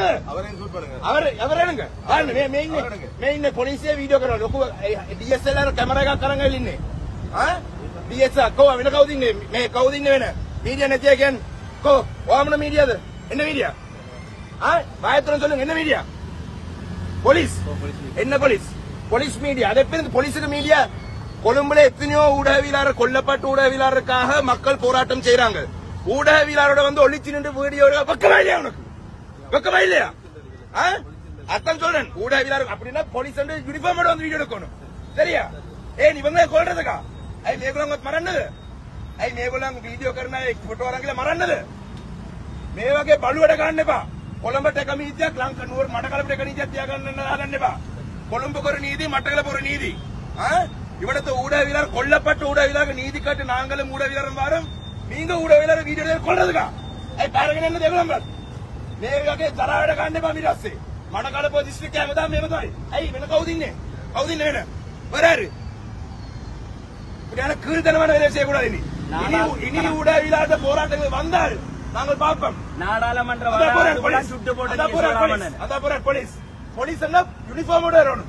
I look at my layer. Atam Jordan, would I have been up police under uniform on the video corner? There, even I called the car. I may belong with Maranda. I may belong video carna, photographer Maranda. May I get Balu at a Ganeva? Colombo Takamija, Lankan, or Mataka Takanija, Tiaganeva. Colombo Coronidi, Mataka Poronidi. You want to Uda Villa, Colapa, Uda Villa, and Nidi Cut and Angle and Uda Villa and Baram? Mingo Uda Villa, video Coladaga. I paragon the number. I police. Police uniform